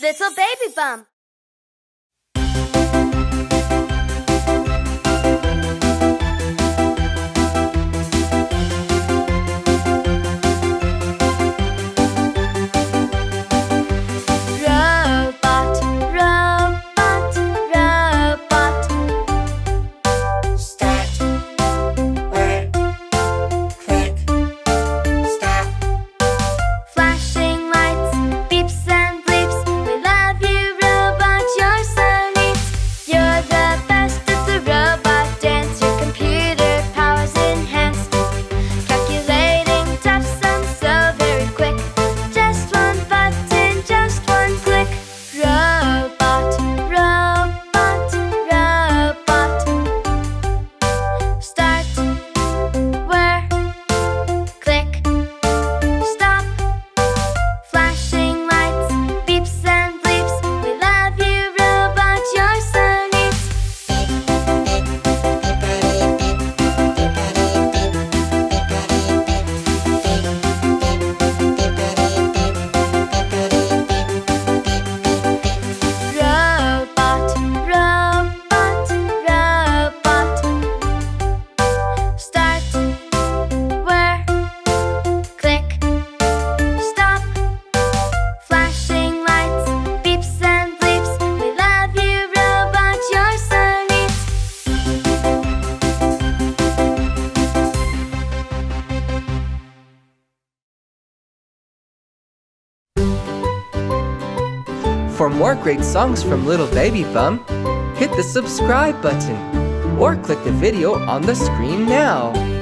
Little Baby Bum. For more great songs from Little Baby Bum, hit the subscribe button or click the video on the screen now.